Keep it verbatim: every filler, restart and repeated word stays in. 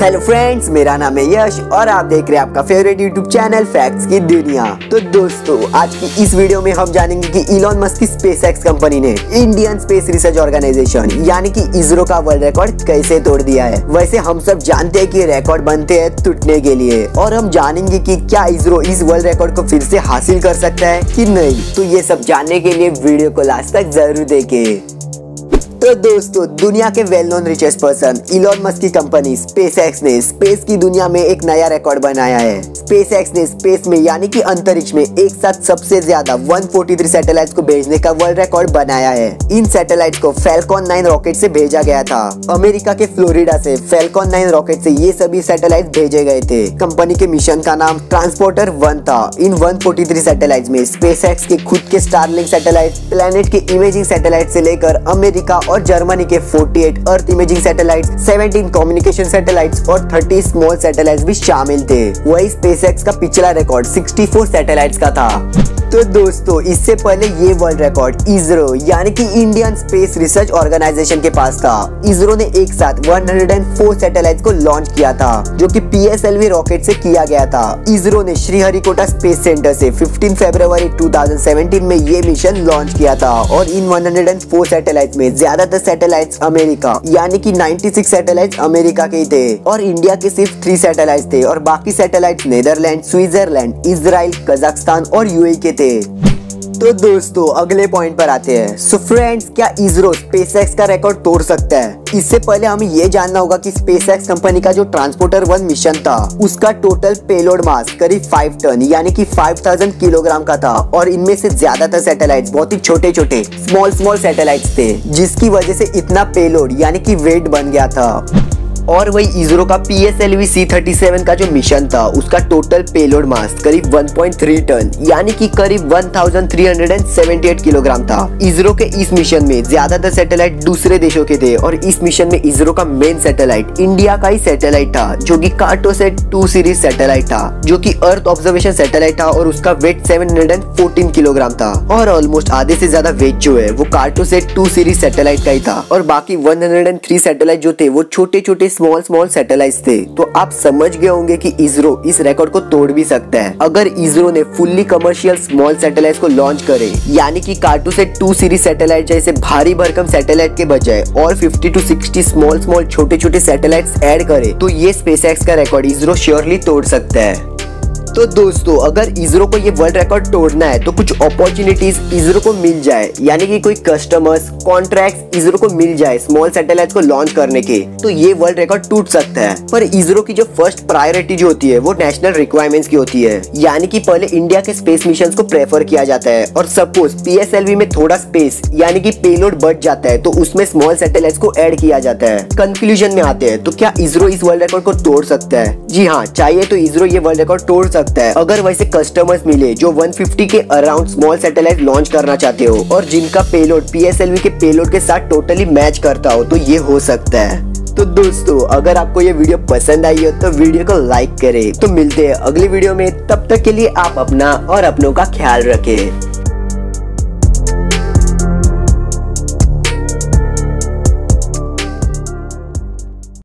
Hello friends, मेरा नाम है यश और आप देख रहे हैं आपका फेवरेट यूट्यूब चैनल फैक्ट्स की दुनिया। तो दोस्तों, आज की इस वीडियो में हम जानेंगे कि इलॉन मस्क की स्पेसएक्स कंपनी ने इंडियन स्पेस रिसर्च ऑर्गेनाइजेशन यानी कि इसरो का वर्ल्ड रिकॉर्ड कैसे तोड़ दिया है। वैसे हम सब जानते हैं कि रिकॉर्ड बनते हैं टूटने के लिए, और हम जानेंगे कि क्या इसरो इस वर्ल्ड रिकॉर्ड को फिर से हासिल कर सकता है कि नहीं। तो ये सब जानने के लिए वीडियो को लास्ट तक जरूर देखें। तो दोस्तों, दुनिया के well known richest person Elon Musk की कंपनी स्पेसएक्स ने स्पेस की दुनिया में एक नया रिकॉर्ड बनाया है। स्पेसएक्स ने स्पेस में यानी कि अंतरिक्ष में एक साथ सबसे ज्यादा एक सौ तैंतालीस सैटेलाइट्स को भेजने का वर्ल्ड रिकॉर्ड बनाया है। इन सैटेलाइट को फैल्कॉन नाइन रॉकेट से भेजा गया था। अमेरिका के फ्लोरिडा से फैल्कॉन नाइन रॉकेट से ये सभी सैटेलाइट भेजे गए थे। कंपनी के मिशन का नाम ट्रांसपोर्टर वन था। इन एक सौ तैंतालीस सैटेलाइट में स्पेसएक्स के खुद के स्टारलिंक सैटेलाइट, प्लेनेट के इमेजिंग सैटेलाइट से लेकर अमेरिका और जर्मनी के अड़तालीस अर्थ इमेजिंग सैटेलाइट्स, सत्रह कम्युनिकेशन सैटेलाइट्स और तीस स्मॉल सैटेलाइट्स भी शामिल थे। वही स्पेसएक्स का पिछला रिकॉर्ड चौंसठ सैटेलाइट्स का था। तो दोस्तों, इससे पहले ये वर्ल्ड रिकॉर्ड इसरो यानी कि इंडियन स्पेस रिसर्च ऑर्गेनाइजेशन के पास था। इसरो ने एक साथ एक सौ चार सैटेलाइट को लॉन्च किया था, जो कि पीएसएलवी रॉकेट से किया गया था। इसरो ने श्रीहरिकोटा स्पेस सेंटर से पंद्रह फरवरी दो हज़ार सत्रह में ये मिशन लॉन्च किया था, और इन एक सौ चार सैटेलाइट में ज्यादातर सैटेलाइट अमेरिका यानी की छियानवे सैटेलाइट अमेरिका के थे, और इंडिया के सिर्फ थ्री सैटेलाइट थे, और बाकी satellite Netherland, Switzerland, Israel, Kazakhstan और यूके के थे। तो दोस्तों, अगले पॉइंट पर आते हैं। सो फ्रेंड्स, क्या इसरो स्पेसएक्स का रिकॉर्ड तोड़ सकता है? इससे पहले हमें यह जानना होगा कि स्पेसएक्स कंपनी का जो ट्रांसपोर्टर वन मिशन था, उसका टोटल पेलोड मास करीब पाँच टन यानी कि पाँच हज़ार किलोग्राम का था, और इनमें से ज्यादातर सैटेलाइट्स बहुत ही छोटे छोटे स्मॉल स्मॉल सैटेलाइट्स थे, जिसकी वजह से इतना पेलोड यानी कि वेट बन गया था। और वही इसरो का पीएसएलवी सी थर्टी सेवन का जो मिशन था, उसका टोटल पेलोड मास करीब एक पॉइंट तीन टन यानी कि करीब एक हज़ार तीन सौ अठहत्तर किलोग्राम था। इसरो के इस मिशन में ज्यादातर सैटेलाइट दूसरे देशों के थे, और इस मिशन में इसरो का मेन सैटेलाइट इंडिया का ही सैटेलाइट था, जो कि कार्टोसैट टू सीरीज सैटेलाइट था, जो कि अर्थ ऑब्जर्वेशन सैटेलाइट था, और उसका वेट सात सौ चौदह किलोग्राम था, और ऑलमोस्ट आधे से ज्यादा वेट जो है वो कार्टोसैट टू सीरीज सैटेलाइट का ही था, और बाकी एक सौ तीन सैटेलाइट जो थे वो छोटे छोटे स्मॉल स्मॉल सैटेलाइट्स थे। तो आप समझ गए होंगे कि इसरो इस रिकॉर्ड को तोड़ भी सकता है, अगर इसरो ने फुल्ली कमर्शियल स्मॉल सैटेलाइट्स को लॉन्च करे, यानी कि कार्टोसैट टू सीरीज सैटेलाइट जैसे भारी भरकम सैटेलाइट के बजाय और पचास टू साठ स्मॉल स्मॉल छोटे छोटे सैटेलाइट्स ऐड करे, तो ये स्पेसएक्स का रिकॉर्ड इसरो श्योरली तोड़ सकता है। तो दोस्तों, अगर इसरो को ये वर्ल्ड रिकॉर्ड तोड़ना है तो कुछ अपॉर्चुनिटीज इसरो को मिल जाए, यानी कि कोई कस्टमर्स, कॉन्ट्रैक्ट्स इसरो को मिल जाए स्मॉल सैटेलाइट को लॉन्च करने के, तो ये वर्ल्ड रिकॉर्ड टूट सकता है। पर इसरो की जो फर्स्ट प्रायोरिटी जो होती है वो नेशनल रिक्वायरमेंट्स की होती है, यानी कि पहले इंडिया के स्पेस मिशन को प्रेफर किया जाता है, और सपोज पीएसएलवी में थोड़ा स्पेस यानी कि पेलोड बढ़ जाता है तो उसमें स्मॉल सैटेलाइट को एड किया जाता है। कंक्लूजन में आते हैं, तो क्या इसरो इस वर्ल्ड रिकॉर्ड को तोड़ सकता है? जी हाँ, चाहिए तो इसरो ये वर्ल्ड रिकॉर्ड तोड़ सकता है, अगर वैसे कस्टमर्स मिले जो एक सौ पचास के अराउंड स्मॉल सैटेलाइट लॉन्च करना चाहते हो, और जिनका पेलोड पीएसएलवी के पेलोड के साथ टोटली मैच करता हो, तो ये हो सकता है। तो दोस्तों, अगर आपको ये वीडियो पसंद आई हो तो वीडियो को लाइक करें। तो मिलते हैं अगली वीडियो में, तब तक के लिए आप अपना और अपनों का ख्याल रखें।